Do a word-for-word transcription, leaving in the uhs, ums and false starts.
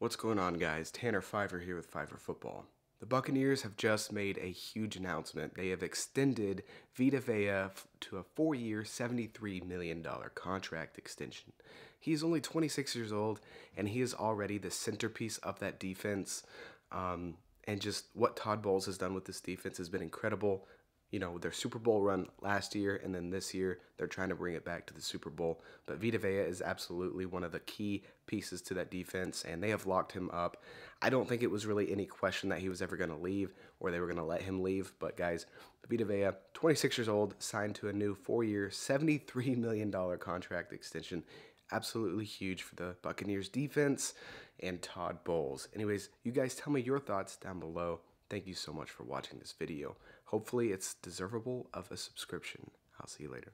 What's going on, guys? Tanner Phifer here with Phifer Football. The Buccaneers have just made a huge announcement. They have extended Vita Vea to a four-year, seventy-three million dollars contract extension. He is only twenty-six years old, and he is already the centerpiece of that defense. Um, and just what Todd Bowles has done with this defense has been incredible. You know, their Super Bowl run last year, and then this year, they're trying to bring it back to the Super Bowl. But Vita Vea is absolutely one of the key pieces to that defense, and they have locked him up. I don't think it was really any question that he was ever going to leave or they were going to let him leave. But guys, Vita Vea, twenty-six years old, signed to a new four-year, seventy-three million dollars contract extension. Absolutely huge for the Buccaneers defense and Todd Bowles. Anyways, you guys tell me your thoughts down below. Thank you so much for watching this video. Hopefully it's deservable of a subscription. I'll see you later.